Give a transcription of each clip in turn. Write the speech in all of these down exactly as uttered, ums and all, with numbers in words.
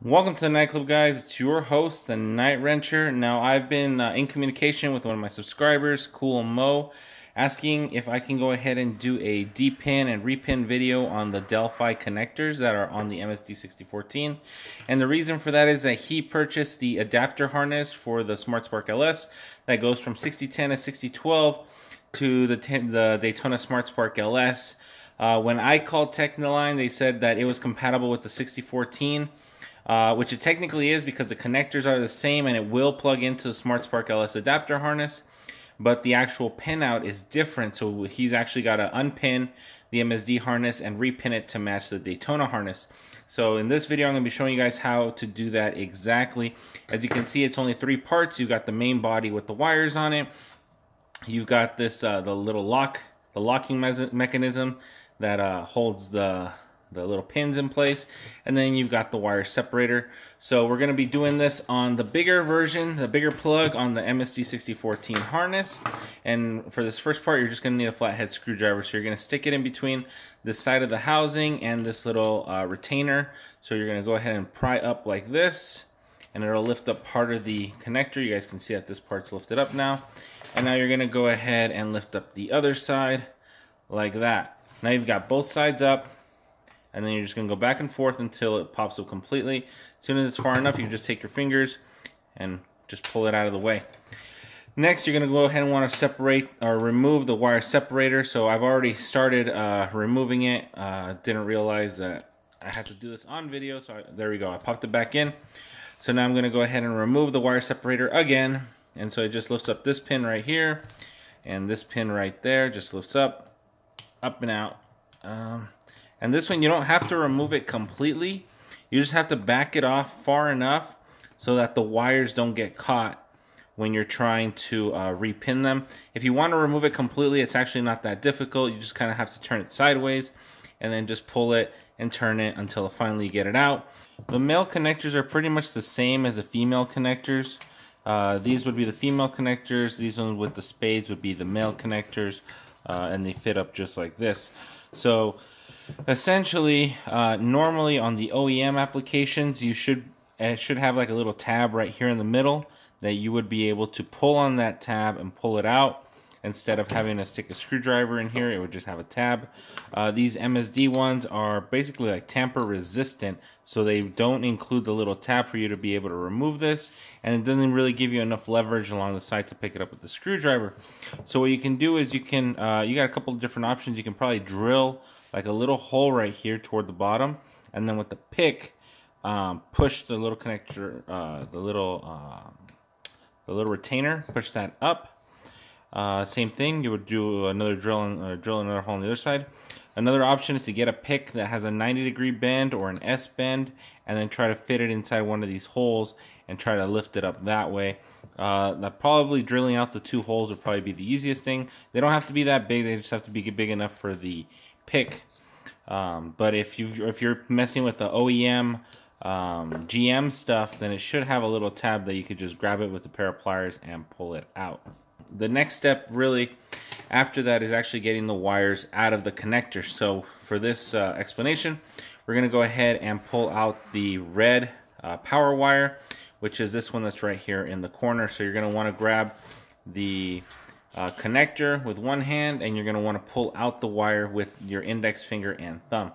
Welcome to the nightclub, guys. It's your host, the Night Wrencher. Now, I've been uh, in communication with one of my subscribers, Cool Mo, asking if I can go ahead and do a depin and repin video on the Delphi connectors that are on the M S D sixty fourteen. And the reason for that is that he purchased the adapter harness for the SmartSpark L S that goes from sixty ten to sixty twelve to the, the Daytona SmartSpark L S. Uh, when I called Technoline, they said that it was compatible with the sixty fourteen. Uh, which it technically is because the connectors are the same and it will plug into the SmartSpark L S adapter harness, but the actual pinout is different. So he's actually got to unpin the M S D harness and repin it to match the Daytona harness. So in this video, I'm going to be showing you guys how to do that exactly. As you can see, it's only three parts. You've got the main body with the wires on it. You've got this uh, the little lock, the locking me- mechanism that uh, holds the the little pins in place, and then you've got the wire separator. So we're going to be doing this on the bigger version, the bigger plug on the M S D sixty fourteen harness. And for this first part, you're just going to need a flathead screwdriver. So you're going to stick it in between the side of the housing and this little uh, retainer. So you're going to go ahead and pry up like this, and it'll lift up part of the connector. You guys can see that this part's lifted up now. And now you're going to go ahead and lift up the other side like that. Now you've got both sides up. And then you're just going to go back and forth until it pops up completely. As soon as it's far enough, you can just take your fingers and just pull it out of the way. Next, you're going to go ahead and want to separate or remove the wire separator. So I've already started uh, removing it. Uh, didn't realize that I had to do this on video. So I, there we go. I popped it back in. So now I'm going to go ahead and remove the wire separator again. And so it just lifts up this pin right here. And this pin right there just lifts up, up and out. Um, And this one, you don't have to remove it completely. You just have to back it off far enough so that the wires don't get caught when you're trying to uh, repin them. If you want to remove it completely, it's actually not that difficult. You just kind of have to turn it sideways and then just pull it and turn it until finally you get it out. The male connectors are pretty much the same as the female connectors. Uh, these would be the female connectors. These ones with the spades would be the male connectors. Uh, and they fit up just like this. So essentially, uh, normally on the O E M applications, you should it should have like a little tab right here in the middle that you would be able to pull on that tab and pull it out. Instead of having to stick a screwdriver in here, it would just have a tab. Uh, these M S D ones are basically like tamper resistant, so they don't include the little tab for you to be able to remove this, and it doesn't really give you enough leverage along the side to pick it up with the screwdriver. So what you can do is you can uh, you got a couple of different options. You can probably drill like a little hole right here toward the bottom, and then with the pick, um, push the little connector, uh, the little uh, the little retainer, push that up. Uh, same thing, you would do another drill and uh, drill another hole on the other side. Another option is to get a pick that has a ninety degree bend or an S bend, and then try to fit it inside one of these holes and try to lift it up that way. Uh, that probably drilling out the two holes would probably be the easiest thing. They don't have to be that big; they just have to be big enough for the pick. Um, but if you if you're messing with the O E M um, G M stuff, then it should have a little tab that you could just grab it with a pair of pliers and pull it out. The next step really after that is actually getting the wires out of the connector. So for this uh, explanation, we're going to go ahead and pull out the red uh, power wire, which is this one that's right here in the corner. So you're going to want to grab the uh, connector with one hand, and you're going to want to pull out the wire with your index finger and thumb.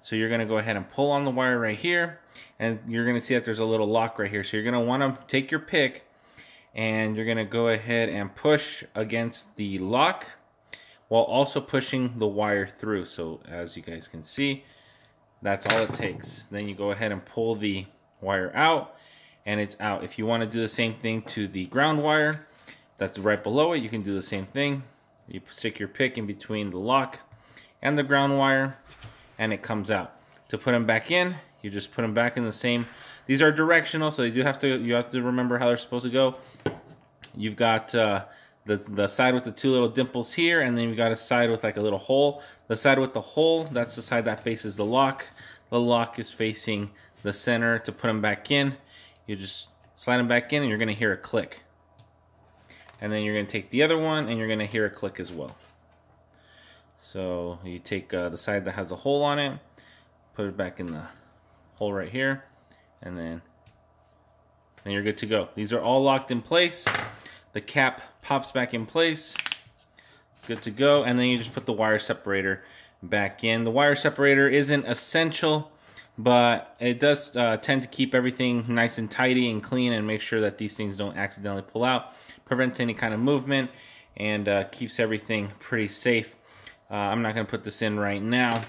So you're going to go ahead and pull on the wire right here, and you're going to see that there's a little lock right here. So you're going to want to take your pick, and you're going to go ahead and push against the lock while also pushing the wire through. So as you guys can see, that's all it takes. Then you go ahead and pull the wire out, and it's out. If you want to do the same thing to the ground wire that's right below it, you can do the same thing. You stick your pick in between the lock and the ground wire, and it comes out. To put them back in, you just put them back in the same. These are directional, so you do have to you have to remember how they're supposed to go. You've got uh, the the side with the two little dimples here, and then you've got a side with like a little hole. The side with the hole, that's the side that faces the lock. The lock is facing the center. To put them back in, you just slide them back in, and you're going to hear a click. And then you're going to take the other one, and you're going to hear a click as well. So you take uh, the side that has a hole on it, put it back in the hole right here, and then and you're good to go. These are all locked in place. The cap pops back in place, good to go, and then you just put the wire separator back in. The wire separator isn't essential, but it does uh, tend to keep everything nice and tidy and clean and make sure that these things don't accidentally pull out, prevents any kind of movement, and uh, keeps everything pretty safe. Uh, I'm not going to put this in right now.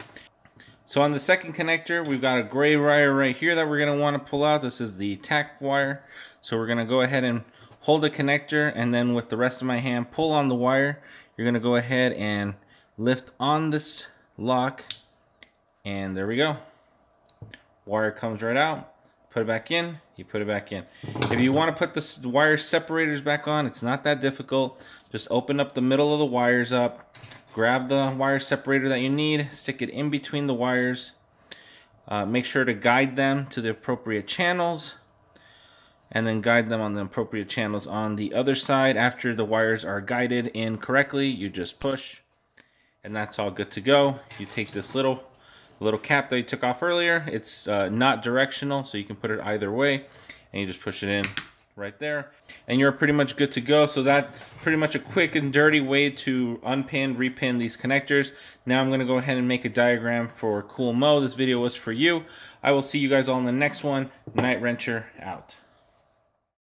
So on the second connector, we've got a gray wire right here that we're going to want to pull out. This is the tack wire. So we're going to go ahead and hold the connector, and then with the rest of my hand, pull on the wire. You're going to go ahead and lift on this lock, and there we go. Wire comes right out, put it back in, you put it back in. If you want to put the wire separators back on, it's not that difficult. Just open up the middle of the wires up, grab the wire separator that you need, stick it in between the wires, uh, make sure to guide them to the appropriate channels, and then guide them on the appropriate channels on the other side. After the wires are guided in correctly, you just push, and that's all good to go. You take this little little cap that you took off earlier. It's uh, not directional, so you can put it either way, and you just push it in right there, and you're pretty much good to go. So that's pretty much a quick and dirty way to unpin, repin these connectors. Now I'm going to go ahead and make a diagram for Cool Mo. This video was for you. I will see you guys all in the next one. Night Wrencher out.